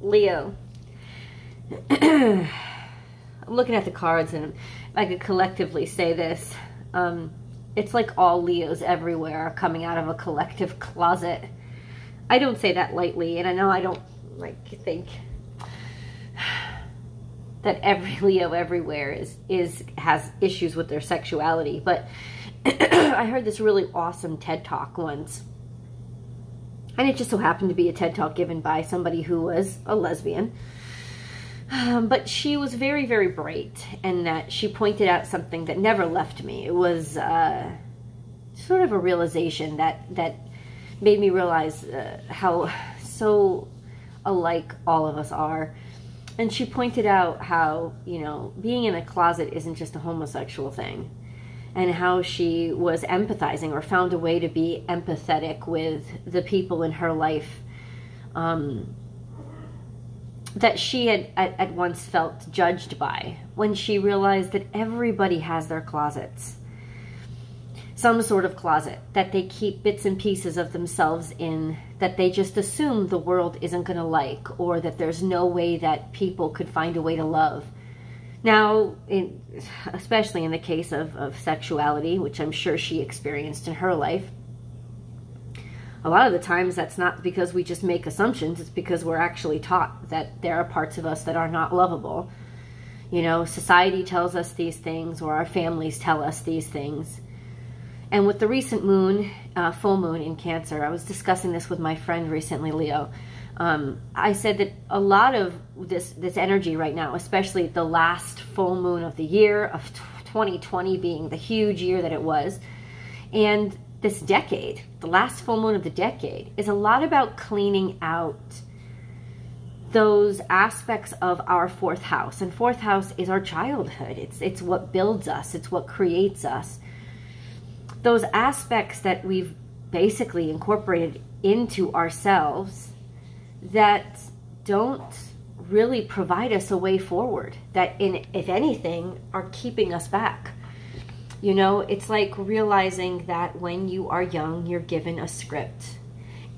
Leo. I'm looking at the cards, and if I could collectively say this, it's like all Leos everywhere are coming out of a collective closet. I don't say that lightly, and I know I don't think that every Leo everywhere has issues with their sexuality, but I heard this really awesome TED Talk once, and it just so happened to be a TED Talk given by somebody who was a lesbian. But she was very, very bright, and that she pointed out something that never left me. It was sort of a realization that made me realize how so alike all of us are. And she pointed out how, being in a closet isn't just a homosexual thing, and how she was empathizing, or found a way to be empathetic with the people in her life that she had at once felt judged by, when she realized that everybody has their closets, some sort of closet that they keep bits and pieces of themselves in, that they just assume the world isn't going to like, or that there's no way that people could find a way to love. Now, especially in the case of sexuality, which I'm sure she experienced in her life, a lot of the times that's not because we just make assumptions, it's because we're actually taught that there are parts of us that are not lovable. Society tells us these things, or our families tell us these things. And with the recent moon, full moon in Cancer, I was discussing this with my friend recently, Leo. I said that a lot of this energy right now, especially the last full moon of the year, of 2020 being the huge year that it was, and this decade, the last full moon of the decade, is a lot about cleaning out those aspects of our fourth house. And fourth house is our childhood. It's what builds us. It's what creates us. Those aspects that we've basically incorporated into ourselves that don't really provide us a way forward, that, if anything, are keeping us back. It's like realizing that when you are young, you're given a script.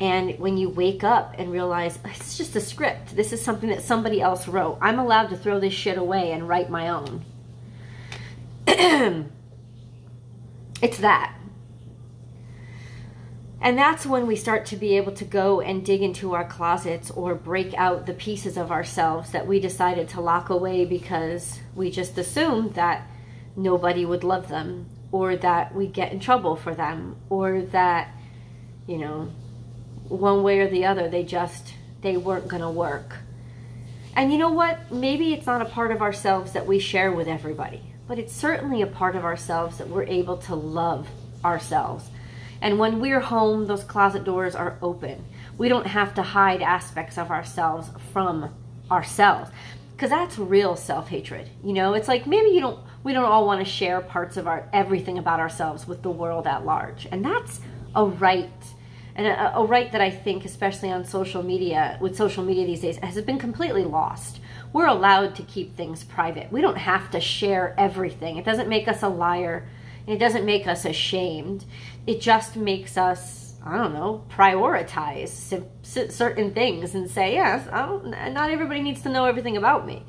And when you wake up and realize, it's just a script. This is something that somebody else wrote. I'm allowed to throw this shit away and write my own. It's that. And that's when we start to be able to go and dig into our closets, or break out the pieces of ourselves that we decided to lock away because we just assumed that nobody would love them, or that we get in trouble for them, or that, one way or the other, they weren't going to work. And you know what? Maybe it's not a part of ourselves that we share with everybody, but it's certainly a part of ourselves that we're able to love ourselves. And when we're home, those closet doors are open. We don't have to hide aspects of ourselves from ourselves, because that's real self-hatred. It's like, maybe we don't all want to share parts of everything about ourselves with the world at large. And that's a right. And a right that I think, especially on social media, with social media these days, has been completely lost. We're allowed to keep things private. We don't have to share everything. It doesn't make us a liar. It doesn't make us ashamed. It just makes us, I don't know, prioritize certain things and say, yes, not everybody needs to know everything about me.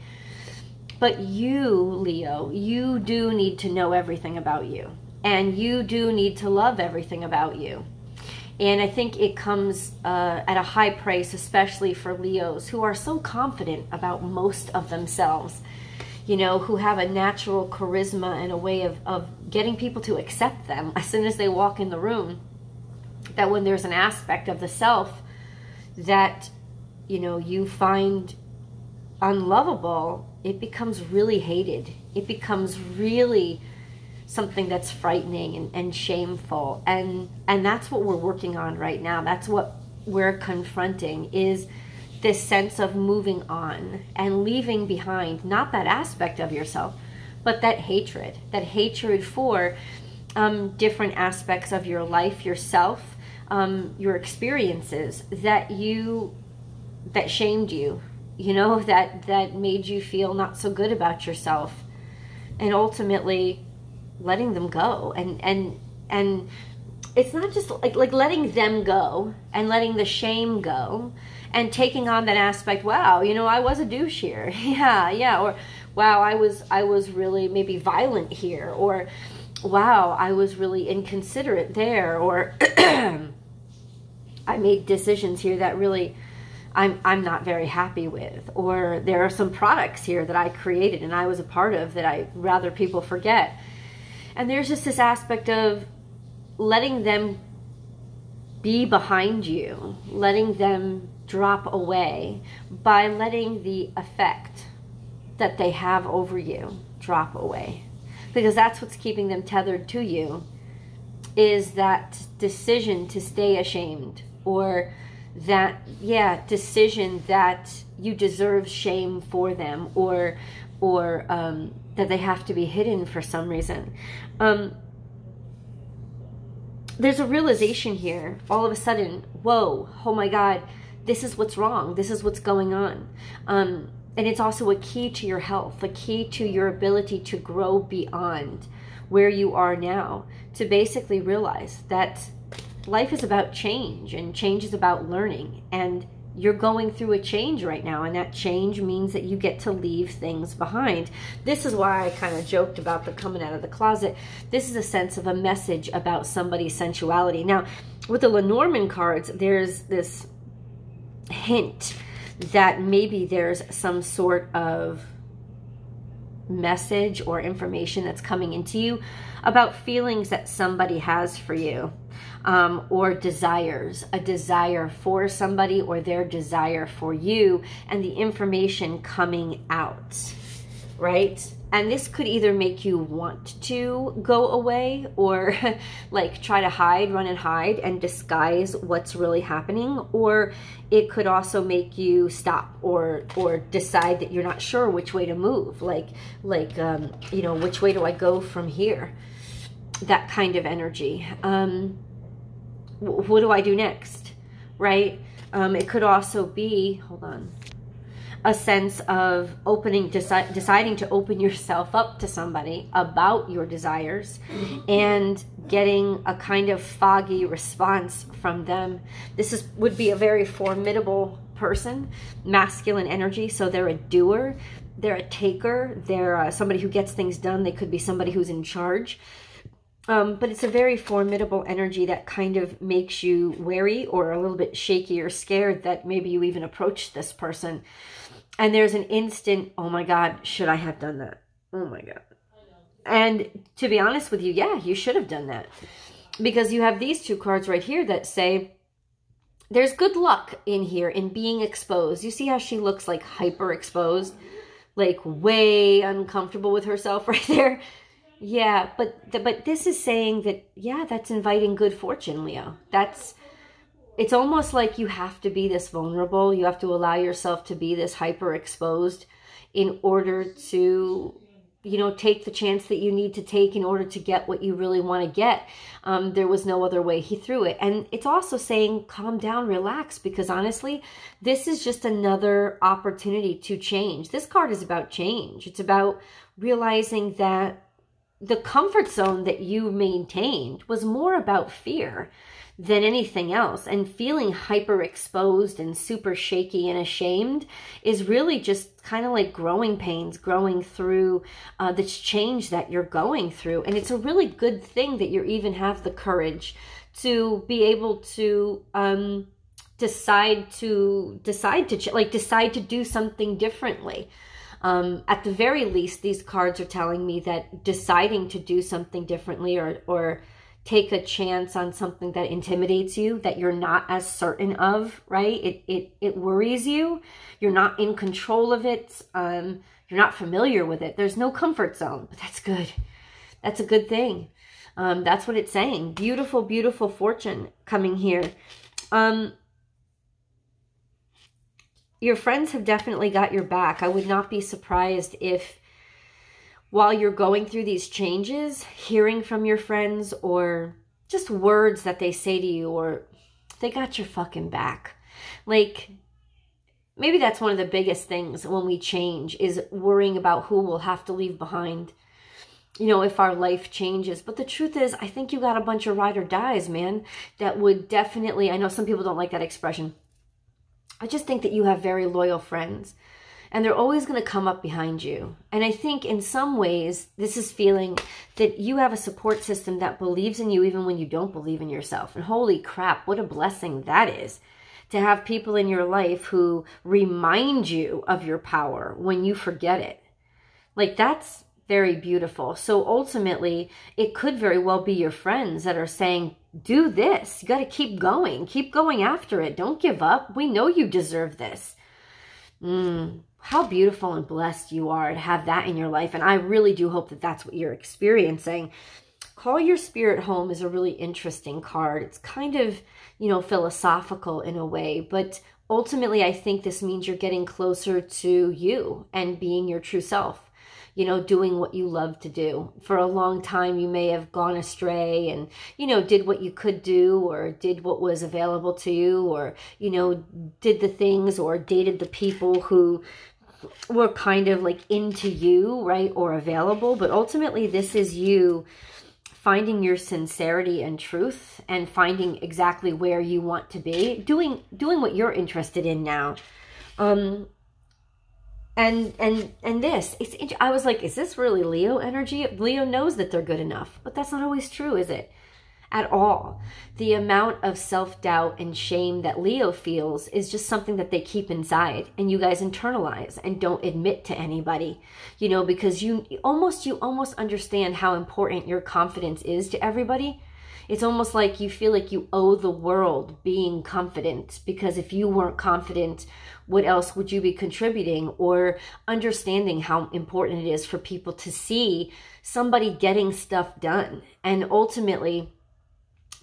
But you, Leo, you do need to know everything about you. And you do need to love everything about you. And I think it comes at a high price, especially for Leos who are so confident about most of themselves, who have a natural charisma and a way of getting people to accept them as soon as they walk in the room, that when there's an aspect of the self that, you find unlovable, it becomes really hated. It becomes really something that's frightening and shameful. And that's what we're working on right now. That's what we're confronting, is this sense of moving on and leaving behind, not that aspect of yourself, but that hatred for different aspects of your life, yourself, your experiences that shamed you, that made you feel not so good about yourself, and ultimately letting them go. And it's not just like letting them go and letting the shame go and taking on that aspect, wow, you know, I was a douche here. Yeah, yeah. Or wow, I was really maybe violent here, or wow, I was really inconsiderate there, or I made decisions here that really I'm not very happy with, or there are some products here that I created and I was a part of that I'd rather people forget. And there's just this aspect of letting them be behind you, letting them drop away by letting the effect that they have over you drop away. Because that's what's keeping them tethered to you, is that decision to stay ashamed, or that, yeah, decision that you deserve shame for them, or that they have to be hidden for some reason. There's a realization here, all of a sudden, whoa, oh my God, this is what's wrong, this is what's going on. And it's also a key to your health, a key to your ability to grow beyond where you are now, to basically realize that life is about change, and change is about learning, and you're going through a change right now, and that change means that you get to leave things behind. This is why I kind of joked about the coming out of the closet. This is a sense of a message about somebody's sensuality. Now, with the Lenormand cards, there's this hint that maybe there's some sort of message or information that's coming into you about feelings that somebody has for you, or desires, a desire for somebody or their desire for you, and the information coming out, right? And this could either make you want to go away, or like try to hide, run and hide and disguise what's really happening, or it could also make you stop or decide that you're not sure which way to move, like you know, which way do I go from here? That kind of energy. What do I do next, right? It could also be, hold on, a sense of opening, deciding to open yourself up to somebody about your desires and getting a kind of foggy response from them. This would be a very formidable person, masculine energy. So they're a doer, they're a taker, they're somebody who gets things done. They could be somebody who's in charge. But it's a very formidable energy that kind of makes you wary or a little bit shaky or scared that maybe you even approach this person. And there's an instant, oh my God, should I have done that? Oh my God. And to be honest with you, yeah, you should have done that. Because you have these two cards right here that say, there's good luck in here in being exposed. You see how she looks like hyper exposed, like way uncomfortable with herself right there. Yeah, but this is saying that, yeah, that's inviting good fortune, Leo. It's almost like you have to be this vulnerable. You have to allow yourself to be this hyper exposed in order to, you know, take the chance that you need to take in order to get what you really want to get. There was no other way he threw it. And it's also saying, calm down, relax, because honestly, this is just another opportunity to change. This card is about change. It's about realizing that the comfort zone that you maintained was more about fear than anything else. And feeling hyper exposed and super shaky and ashamed is really just kind of like growing pains, growing through this change that you're going through. And it's a really good thing that you even have the courage to be able to decide to do something differently. At the very least, these cards are telling me that deciding to do something differently or take a chance on something that intimidates you, that you're not as certain of, right? It worries you. You're not in control of it. You're not familiar with it. There's no comfort zone, but that's good. That's a good thing. That's what it's saying. Beautiful, beautiful fortune coming here. Your friends have definitely got your back. I would not be surprised if while you're going through these changes, hearing from your friends or just words that they say to you, or they got your fucking back. Like, maybe that's one of the biggest things when we change, is worrying about who we'll have to leave behind, you know, if our life changes. But the truth is, I think you got a bunch of ride or dies, man, that would definitely, I know some people don't like that expression, I just think that you have very loyal friends, and they're always going to come up behind you. And I think in some ways, this is feeling that you have a support system that believes in you even when you don't believe in yourself. And holy crap, what a blessing that is, to have people in your life who remind you of your power when you forget it. Like, that's very beautiful. So ultimately, it could very well be your friends that are saying, do this. You got to keep going after it. Don't give up. We know you deserve this. How beautiful and blessed you are to have that in your life. And I really do hope that that's what you're experiencing. Call Your Spirit Home is a really interesting card. It's kind of, you know, philosophical in a way, but ultimately I think this means you're getting closer to you and being your true self, you know, doing what you love to do. For a long time, you may have gone astray and, you know, did what you could do or did what was available to you or, you know, did the things or dated the people who were kind of like into you, right, or available. But ultimately, this is you finding your sincerity and truth and finding exactly where you want to be, doing what you're interested in now. And this, I was like, is this really Leo energy? Leo knows that they're good enough, but that's not always true, is it? At all. The amount of self-doubt and shame that Leo feels is just something that they keep inside, and you guys internalize and don't admit to anybody, you know, because you almost understand how important your confidence is to everybody. It's almost like you feel like you owe the world being confident, because if you weren't confident, what else would you be contributing or understanding how important it is for people to see somebody getting stuff done? And ultimately,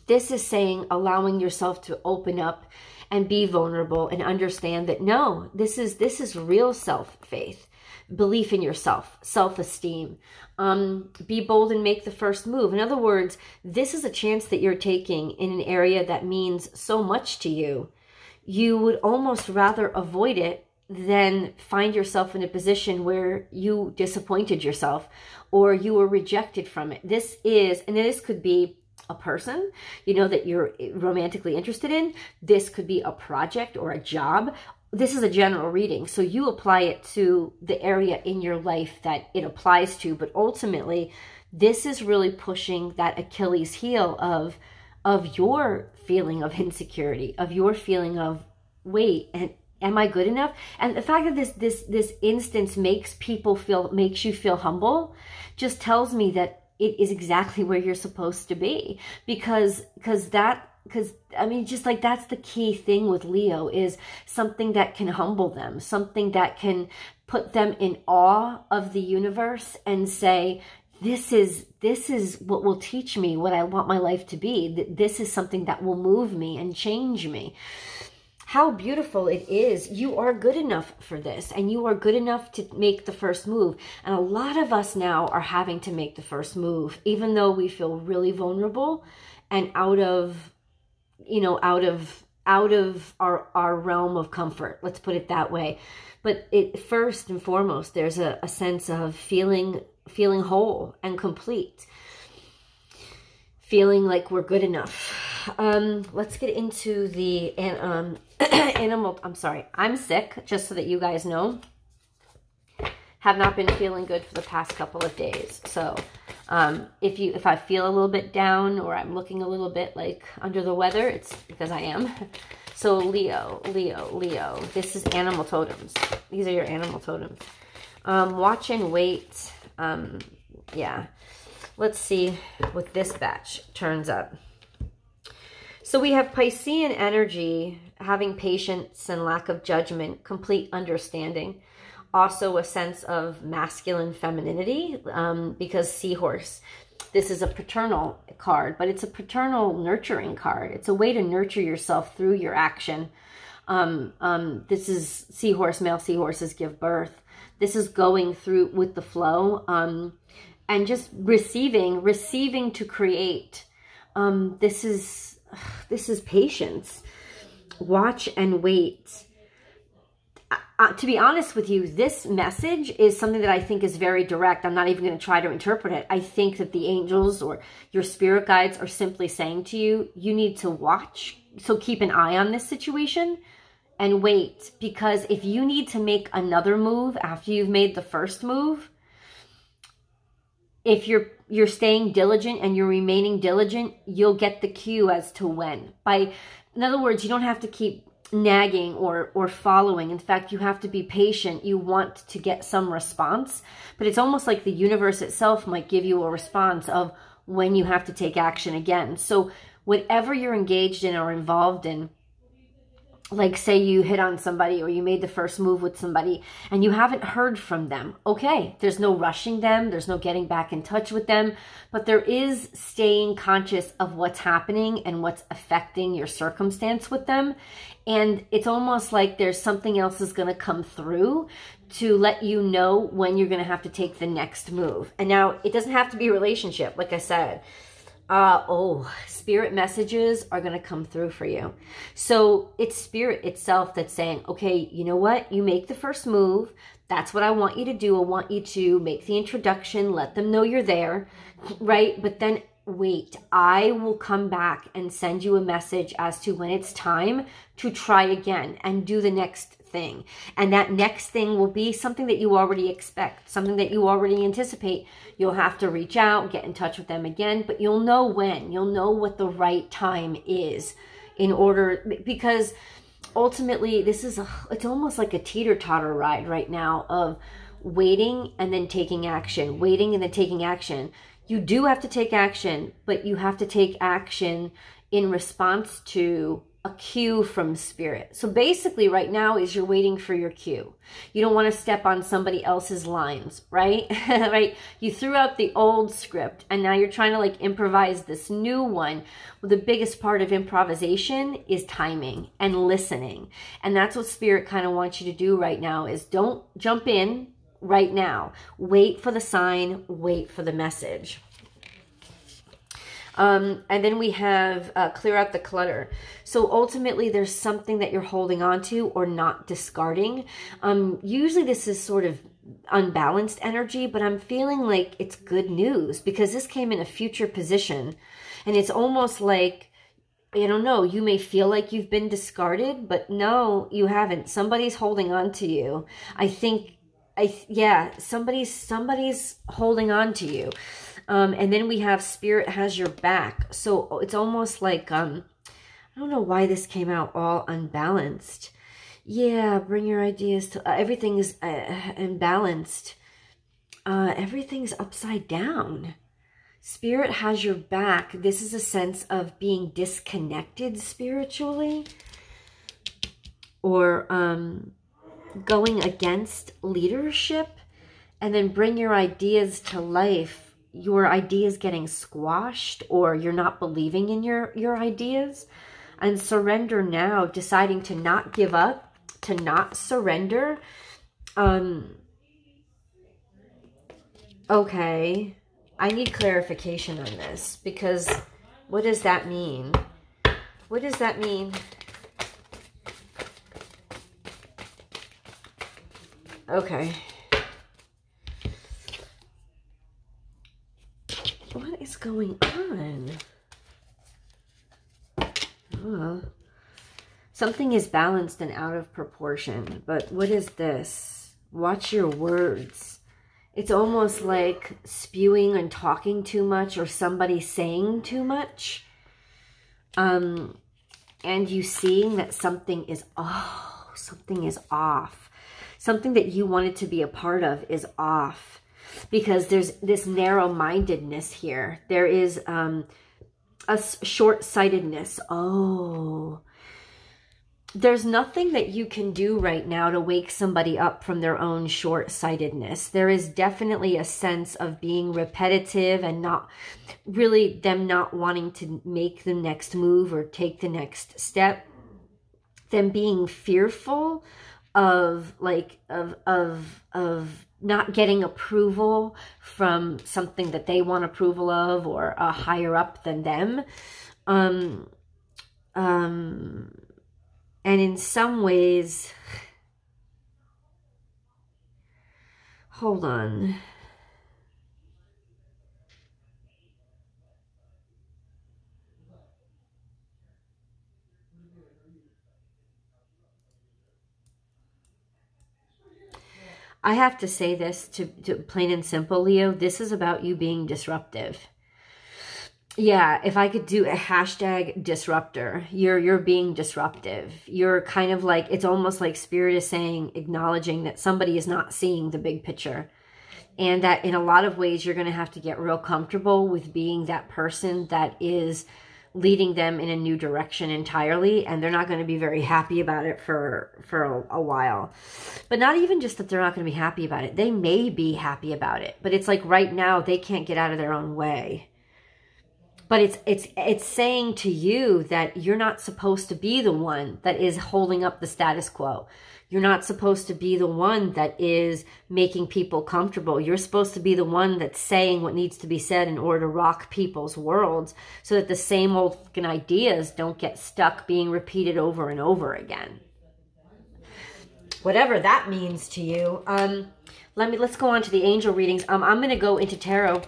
this is saying allowing yourself to open up and be vulnerable and understand that, no, this is real self-faith, belief in yourself, self-esteem. Be bold and make the first move. In other words, this is a chance that you're taking in an area that means so much to you. You would almost rather avoid it than find yourself in a position where you disappointed yourself or you were rejected from it. This is, and this could be a person, you know, that you're romantically interested in. This could be a project or a job. This is a general reading, so you apply it to the area in your life that it applies to. But ultimately, this is really pushing that Achilles heel of your feeling of insecurity, of your feeling of, wait, and am I good enough? And the fact that this instance makes you feel humble just tells me that it is exactly where you're supposed to be, because I mean, just like, that's the key thing with Leo, is something that can humble them, something that can put them in awe of the universe and say, this is what will teach me what I want my life to be. This is something that will move me and change me. How beautiful it is. You are good enough for this, and you are good enough to make the first move. And a lot of us now are having to make the first move, even though we feel really vulnerable and out of our realm of comfort. Let's put it that way. But it, first and foremost, there's a sense of feeling whole and complete, feeling like we're good enough. Let's get into the animal. I'm sorry, I'm sick, just so that you guys know. Have not been feeling good for the past couple of days. So if I feel a little bit down or I'm looking a little bit like under the weather, it's because I am. So Leo, this is animal totems. These are your animal totems. Watch and wait. Yeah, let's see what this batch turns up. So we have Piscean energy, having patience and lack of judgment, complete understanding. Also a sense of masculine femininity, because seahorse. This is a paternal card, but it's a paternal nurturing card. It's a way to nurture yourself through your action. This is seahorse, male seahorses give birth. This is going through with the flow, and just receiving to create. This is patience. Watch and wait. To be honest with you, this message is something that I think is very direct. I'm not even going to try to interpret it. I think that the angels or your spirit guides are simply saying to you, you need to watch. So keep an eye on this situation and wait, because if you need to make another move after you've made the first move, if you're staying diligent and you're remaining diligent, you'll get the cue as to when. In other words, you don't have to keep nagging or following. In fact, you have to be patient. You want to get some response, but it's almost like the universe itself might give you a response of when you have to take action again. So whatever you're engaged in or involved in, like say you hit on somebody or you made the first move with somebody and you haven't heard from them, okay, there's no rushing them, there's no getting back in touch with them, but there is staying conscious of what's happening and what's affecting your circumstance with them. And it's almost like there's something else is going to come through to let you know when you're going to have to take the next move. And now it doesn't have to be a relationship, like I said. Spirit messages are going to come through for you. So it's spirit itself that's saying, okay, you know what? You make the first move. That's what I want you to do. I want you to make the introduction, let them know you're there, right? But then wait, I will come back and send you a message as to when it's time to try again and do the next thing. And that next thing will be something that you already expect, something that you already anticipate. You'll have to reach out, get in touch with them again, but you'll know when, you'll know what the right time is in order, because ultimately this is, it's almost like a teeter-totter ride right now of waiting and then taking action, waiting and then taking action. You do have to take action, but you have to take action in response to a cue from spirit. So basically right now is you're waiting for your cue. You don't want to step on somebody else's lines, right? Right? You threw out the old script and now you're trying to like improvise this new one. Well, the biggest part of improvisation is timing and listening. And that's what spirit kind of wants you to do right now is don't jump in right now. Wait for the sign, wait for the message. And then we have clear out the clutter. So ultimately there's something that you're holding on to or not discarding. Usually this is sort of unbalanced energy, but I'm feeling like it's good news because this came in a future position. And it's almost like, I don't know, you may feel like you've been discarded, but no, you haven't. Somebody's holding on to you. Yeah, somebody's holding on to you. And then we have spirit has your back. So it's almost like, I don't know why this came out all unbalanced. Yeah, bring your ideas to, everything is imbalanced. Everything's upside down. Spirit has your back. This is a sense of being disconnected spiritually or, going against leadership, and then bring your ideas to life. Your ideas getting squashed or you're not believing in your ideas, and surrender now, deciding to not give up, to not surrender. Okay, I need clarification on this because what does that mean? What does that mean? Okay. What is going on? Something is balanced and out of proportion, but what is this? Watch your words. It's almost like spewing and talking too much or somebody saying too much. And you seeing that something is off. Something that you wanted to be a part of is off because there's this narrow-mindedness here. There is a short-sightedness. Oh, there's nothing that you can do right now to wake somebody up from their own short-sightedness. There is definitely a sense of being repetitive and not really them not wanting to make the next move or take the next step. Them being fearful of not getting approval from something that they want approval of or a higher up than them. And in some ways, hold on. I have to say this to plain and simple, Leo, this is about you being disruptive. Yeah, if I could do a hashtag disruptor, you're being disruptive. You're kind of like, it's almost like Spirit is saying, acknowledging that somebody is not seeing the big picture. And that in a lot of ways, you're going to have to get real comfortable with being that person that is leading them in a new direction entirely, and they're not going to be very happy about it for a while. But not even just that they're not going to be happy about it. They may be happy about it, but it's like right now they can't get out of their own way. But it's saying to you that you're not supposed to be the one that is holding up the status quo. You're not supposed to be the one that is making people comfortable. You're supposed to be the one that's saying what needs to be said in order to rock people's worlds so that the same old fucking ideas don't get stuck being repeated over and over again. Whatever that means to you. Let's go on to the angel readings. I'm going to go into tarot.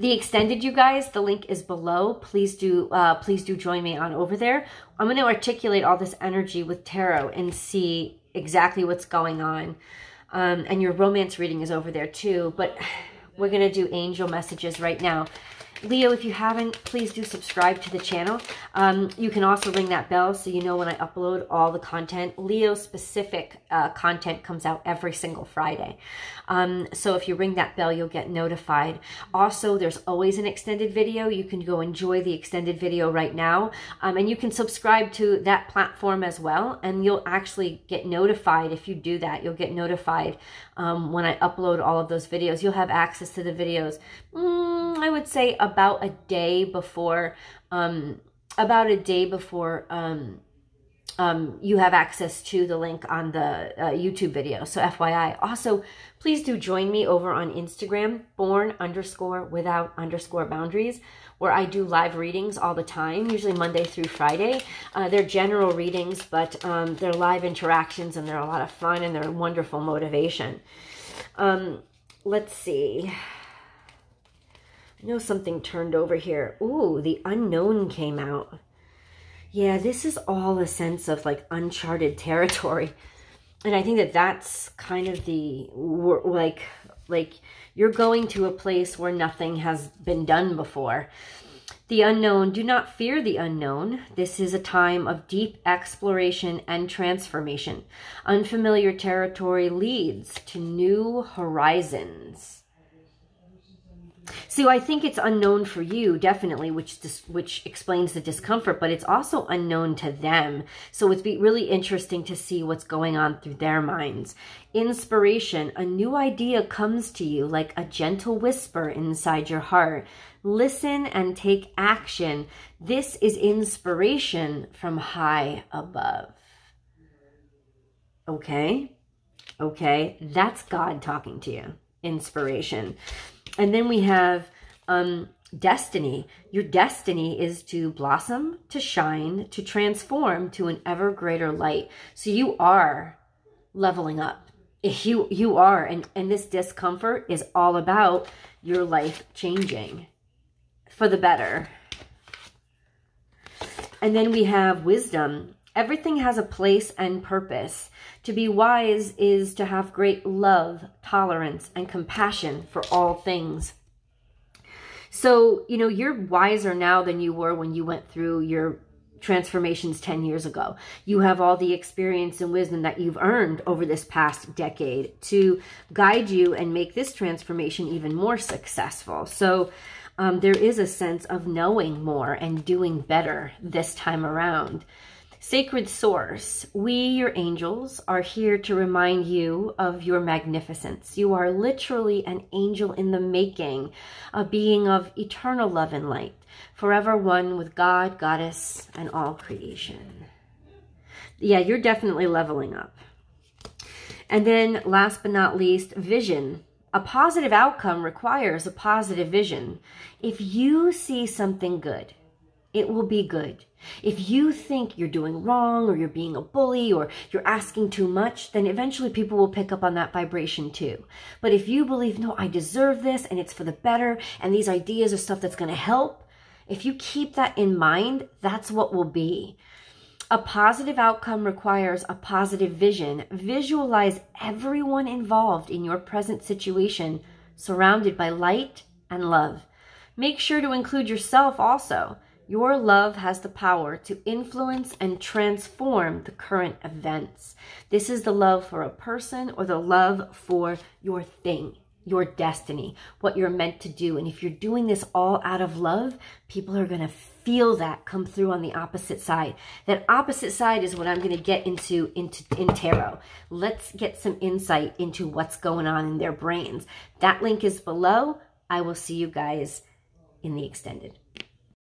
The extended, you guys, the link is below. Please do join me on over there. I'm going to articulate all this energy with tarot and see exactly what's going on. And your romance reading is over there too. But we're going to do angel messages right now. Leo, if you haven't, please do subscribe to the channel. You can also ring that bell so you know when I upload all the content. Leo-specific content comes out every single Friday. So if you ring that bell, you'll get notified. Also, there's always an extended video. You can go enjoy the extended video right now. And you can subscribe to that platform as well. And you'll actually get notified if you do that. You'll get notified when I upload all of those videos. You'll have access to the videos, I would say, about a day before you have access to the link on the YouTube video. So FYI. Also, please do join me over on Instagram, born_without_boundaries, where I do live readings all the time, usually Monday through Friday. They're general readings, but they're live interactions, and they're a lot of fun, and they're wonderful motivation. Let's see. I know something turned over here. Ooh, the unknown came out. Yeah, this is all a sense of like uncharted territory. And I think that that's kind of the, like you're going to a place where nothing has been done before. The unknown, do not fear the unknown. This is a time of deep exploration and transformation. Unfamiliar territory leads to new horizons. So I think it's unknown for you, definitely, which explains the discomfort, but it's also unknown to them. So it's really interesting to see what's going on through their minds. Inspiration, a new idea comes to you like a gentle whisper inside your heart. Listen and take action. This is inspiration from high above. Okay? Okay, that's God talking to you. Inspiration. And then we have destiny. Your destiny is to blossom, to shine, to transform to an ever greater light. So you are leveling up. You are. And this discomfort is all about your life changing for the better. And then we have wisdom. Everything has a place and purpose. To be wise is to have great love, tolerance, and compassion for all things. So, you know, you're wiser now than you were when you went through your transformations 10 years ago. You have all the experience and wisdom that you've earned over this past decade to guide you and make this transformation even more successful. So, there is a sense of knowing more and doing better this time around. Sacred Source, we, your angels, are here to remind you of your magnificence. You are literally an angel in the making, a being of eternal love and light, forever one with God, Goddess, and all creation. Yeah, you're definitely leveling up. And then last but not least, vision. A positive outcome requires a positive vision. If you see something good, it will be good. If you think you're doing wrong or you're being a bully or you're asking too much, then eventually people will pick up on that vibration too. But if you believe, no, I deserve this and it's for the better and these ideas are stuff that's going to help, if you keep that in mind, that's what will be. A positive outcome requires a positive vision. Visualize everyone involved in your present situation surrounded by light and love. Make sure to include yourself also. Your love has the power to influence and transform the current events. This is the love for a person or the love for your thing, your destiny, what you're meant to do. And if you're doing this all out of love, people are going to feel that come through on the opposite side. That opposite side is what I'm going to get into tarot. Let's get some insight into what's going on in their brains. That link is below. I will see you guys in the extended.